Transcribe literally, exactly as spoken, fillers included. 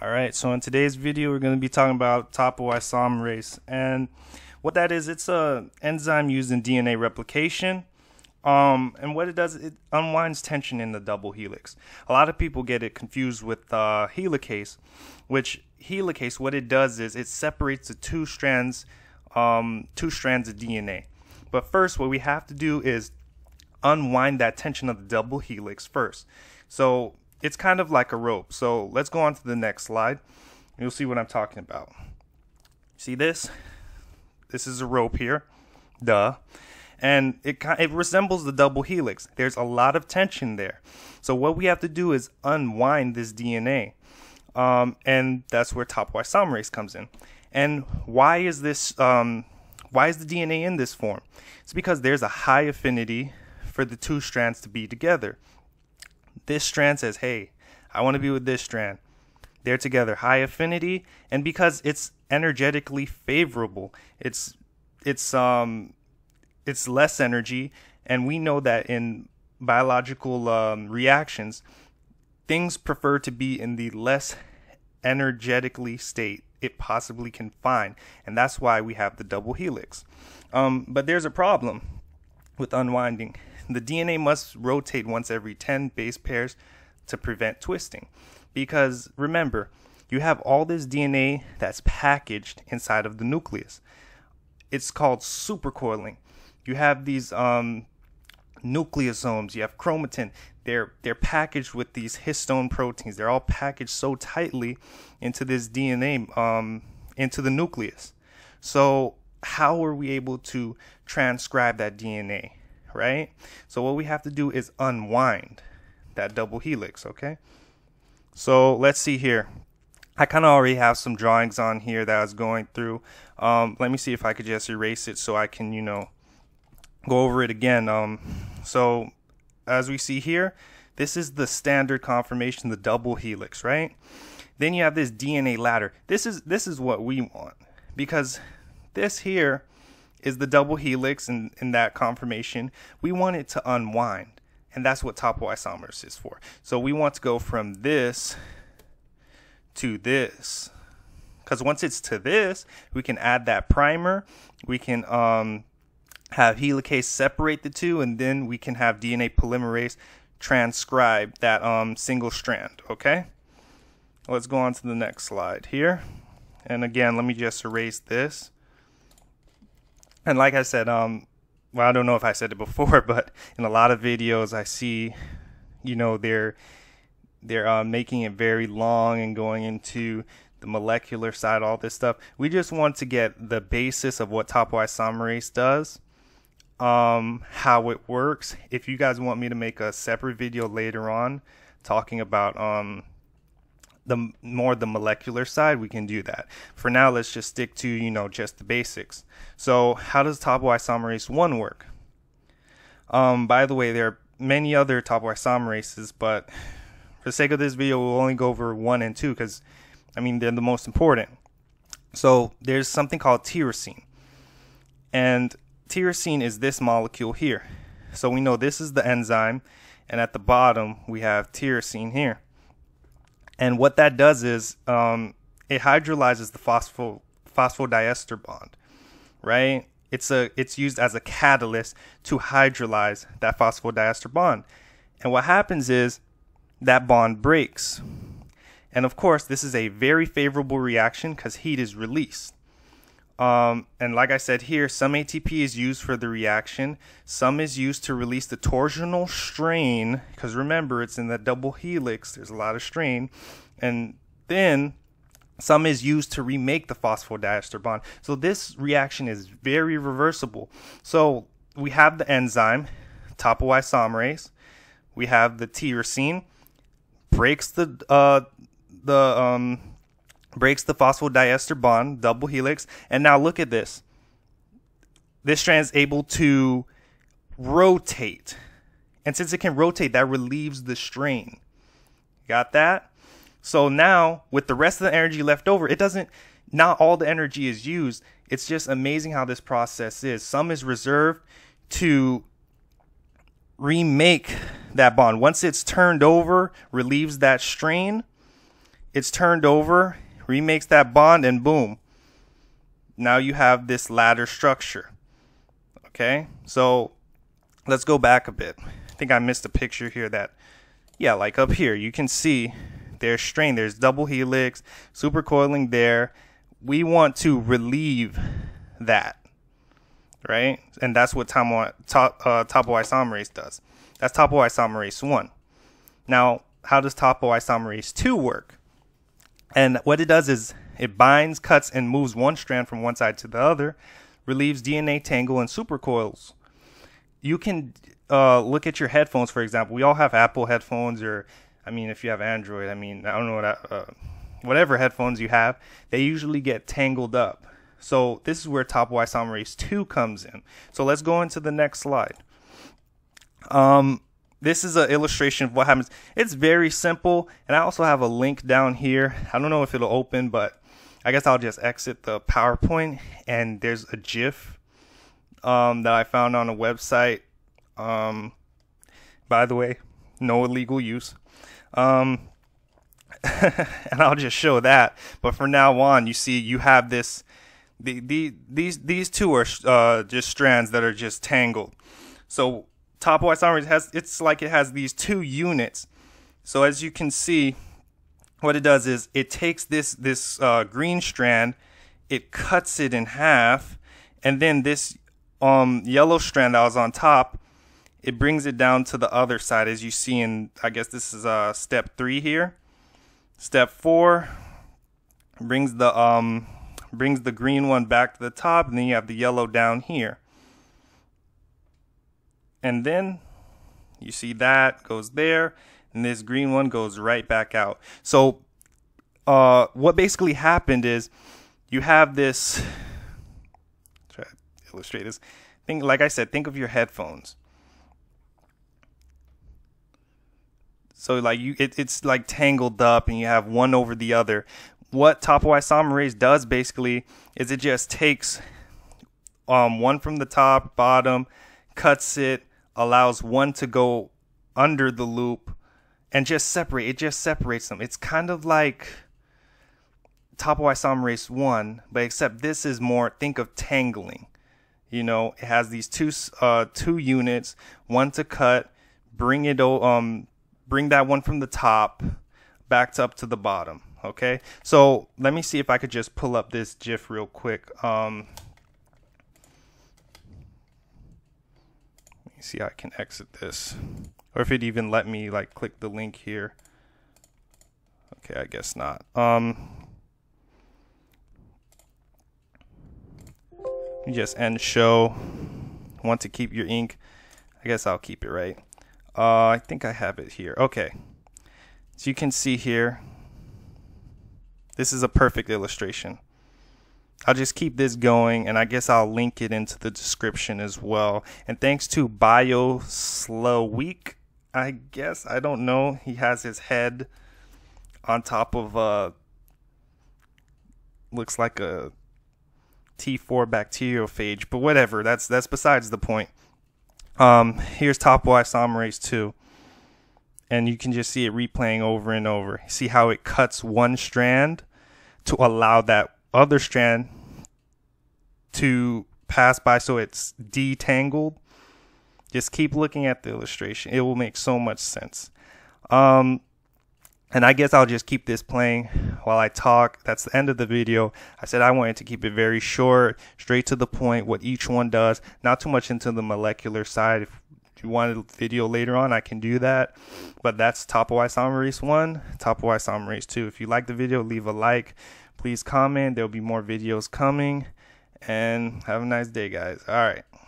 Alright, so in today's video we're going to be talking about topoisomerase, and what that is, it's an enzyme used in D N A replication, um, and what it does, it unwinds tension in the double helix. A lot of people get it confused with uh, helicase, which helicase, what it does is it separates the two strands, um, two strands of D N A. But first, what we have to do is unwind that tension of the double helix first. So it's kind of like a rope. So let's go on to the next slide. You'll see what I'm talking about. See this? This is a rope here. Duh. And it, it resembles the double helix. There's a lot of tension there. So what we have to do is unwind this D N A. Um, and that's where topoisomerase comes in. And why is this, um, why is the D N A in this form? It's because there's a high affinity for the two strands to be together. This strand says, hey, I want to be with this strand. They're together, high affinity, and because it's energetically favorable, it's it's um it's less energy, and we know that in biological um, reactions, things prefer to be in the less energetically state it possibly can find, and that's why we have the double helix. Um, but there's a problem with unwinding. The D N A must rotate once every ten base pairs to prevent twisting. Because remember, you have all this D N A that's packaged inside of the nucleus. It's called supercoiling. You have these um, nucleosomes, you have chromatin. They're, they're packaged with these histone proteins. They're all packaged so tightly into this D N A, um, into the nucleus. So how are we able to transcribe that D N A? Right? So what we have to do is unwind that double helix, okay? So let's see here. I kind of already have some drawings on here that I was going through. Um, let me see if I could just erase it so I can, you know, go over it again. Um, so as we see here, this is the standard conformation, the double helix, right? Then you have this D N A ladder. This is, this is what we want, because this here is the double helix in, in that conformation. We want it to unwind, and that's what topoisomerase is for. So we want to go from this to this, because once it's to this, we can add that primer, we can um, have helicase separate the two, and then we can have D N A polymerase transcribe that um, single strand, okay? Let's go on to the next slide here. And again, let me just erase this. And like I said, um, well, I don't know if I said it before, but in a lot of videos I see, you know, they're they're uh, making it very long and going into the molecular side, all this stuff. We just want to get the basis of what topoisomerase does, um, how it works. If you guys want me to make a separate video later on talking about um, the more the molecular side, we can do that. For now, let's just stick to, you know, just the basics. So how does topoisomerase one work? Um, by the way, there are many other topoisomerases, but for the sake of this video, we'll only go over one and two because, I mean, they're the most important. So there's something called tyrosine, and tyrosine is this molecule here. So we know this is the enzyme, and at the bottom we have tyrosine here. And what that does is um, it hydrolyzes the phospho phosphodiester bond, right? It's a it's used as a catalyst to hydrolyze that phosphodiester bond. And what happens is that bond breaks. And of course, this is a very favorable reaction because heat is released. Um, and like I said here, some A T P is used for the reaction. Some is used to release the torsional strain, because remember, it's in that double helix. There's a lot of strain. And then some is used to remake the phosphodiester bond. So this reaction is very reversible. So we have the enzyme, topoisomerase. We have the tyrosine, breaks the uh, the um. breaks the phosphodiester bond, double helix, and now look at this. This strand is able to rotate, and since it can rotate, that relieves the strain. Got that? So now, with the rest of the energy left over, it doesn't, not all the energy is used. It's just amazing how this process is. Some is reserved to remake that bond. Once it's turned over, relieves that strain, it's turned over, remakes that bond, and boom, now you have this ladder structure. Okay, so let's go back a bit. I think I missed a picture here that, yeah, like up here, you can see there's strain, there's double helix, supercoiling there. We want to relieve that, right? And that's what tomo top, uh, topoisomerase does. That's topoisomerase one. Now, how does topoisomerase two work? And what it does is it binds, cuts, and moves one strand from one side to the other, relieves D N A tangle, and supercoils. You can uh, look at your headphones, for example. We all have Apple headphones, or, I mean, if you have Android, I mean, I don't know what I, uh, whatever headphones you have, they usually get tangled up. So this is where topoisomerase two comes in. So let's go into the next slide. Um, this is an illustration of what happens. It's very simple, and I also have a link down here. I don't know if it'll open, but I guess I'll just exit the PowerPoint, and there's a GIF um, that I found on a website. Um, by the way, no illegal use. Um, and I'll just show that. But from now on, you see you have this. The, the these these two are uh, just strands that are just tangled. So topoisomerase has, it's like it has these two units. So as you can see, what it does is it takes this this uh, green strand, it cuts it in half, and then this um yellow strand that was on top, it brings it down to the other side, as you see in, I guess this is uh step three here. Step four brings the um. brings the green one back to the top, and then you have the yellow down here, and then you see that goes there, and this green one goes right back out. So uh, what basically happened is you have this, try to illustrate this thing, like I said, think of your headphones. So like you it, it's like tangled up, and you have one over the other. What topoisomerase does basically is it just takes um, one from the top, bottom, cuts it, allows one to go under the loop, and just separate. It just separates them. It's kind of like topoisomerase one, but except this is more, think of tangling. You know, it has these two uh, two units, one to cut, bring it um bring that one from the top back up to the bottom. Okay, so let me see if I could just pull up this GIF real quick. Um, let me see how I can exit this, or if it even let me like click the link here. Okay, I guess not. Um, let me just end show. Want to keep your ink? I guess I'll keep it, right? Uh, I think I have it here. Okay, so you can see here. This is a perfect illustration. I'll just keep this going, and I guess I'll link it into the description as well. And thanks to BioSlowWeek, I guess, I don't know. He has his head on top of uh looks like a T four bacteriophage, but whatever. That's that's besides the point. Um, here's topoisomerase two. And you can just see it replaying over and over. See how it cuts one strand to allow that other strand to pass by, so it's detangled. Just keep looking at the illustration. It will make so much sense. Um, and I guess I'll just keep this playing while I talk. That's the end of the video. I said I wanted to keep it very short, straight to the point, what each one does, not too much into the molecular side. If If you want a video later on, I can do that. But that's topoisomerase one, topoisomerase two. If you like the video, leave a like. Please comment. There'll be more videos coming. And have a nice day, guys. All right.